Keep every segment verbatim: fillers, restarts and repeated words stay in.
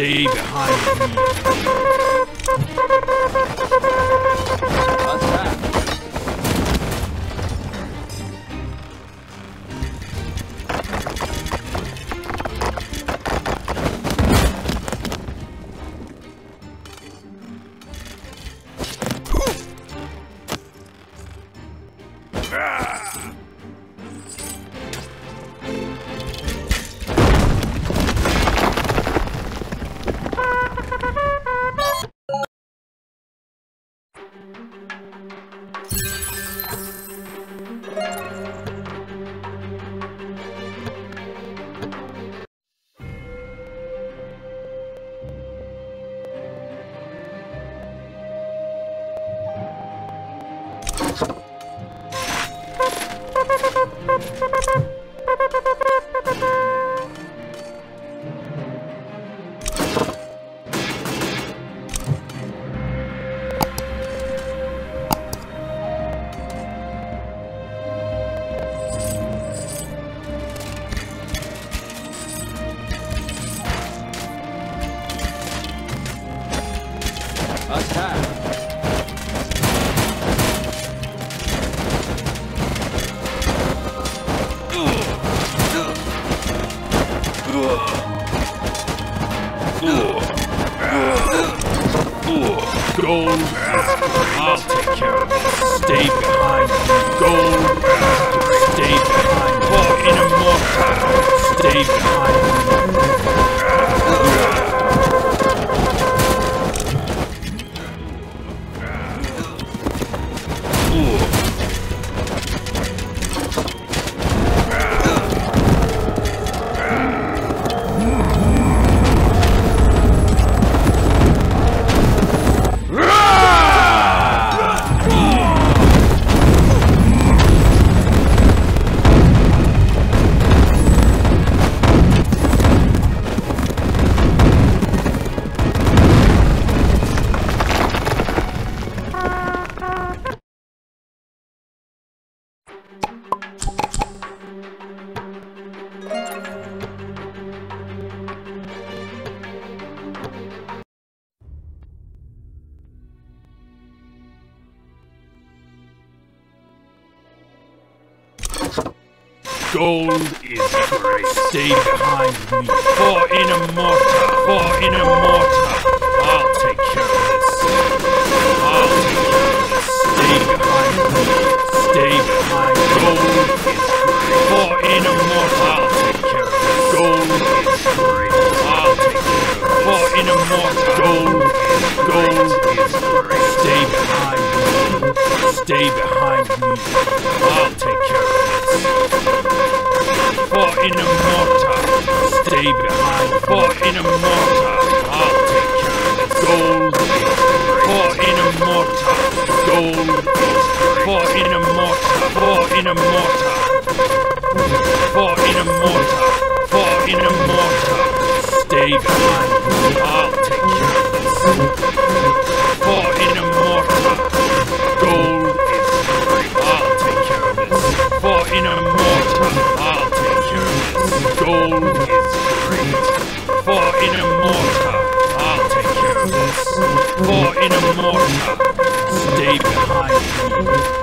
Stay behind me. What's that? Go back, I'll take care of it. Stay behind me. Go back, stay behind me. Walk in a more stay behind me. Gold is great. Stay behind me. For in a mortar. For in a mortar. I'll take care of this. I'll take care of this. Stay behind me. Stay behind. Gold is great. For in a mortar. I'll take care of this. Gold is great. I'll take care of this. For in a mortar. Gold is gold is great. Stay behind me. Stay behind me. I'll take care of this. For in a mortar, stay behind. For in a mortar, I'll take care of it. Gold is great. For in a mortar, gold is great. For in a mortar, for in a mortar, for in a mortar, for in a mortar, stay behind. I'll take care of this. For in a mortar, gold is great. I'll take care of this. For in a mortar, I'll gold is great. For in a mortar, I'll take care of this. For in a mortar, stay behind me.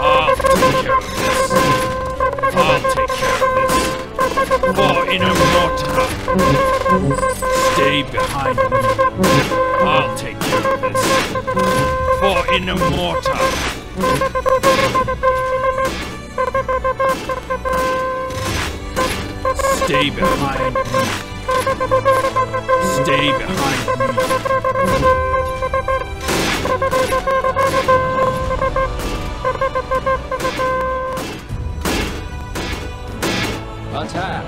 I'll take care of this. I'll take care of this. For in a mortar, stay behind me. I'll take care of this. For in a mortar. Stay behind me. Stay behind me. Attack.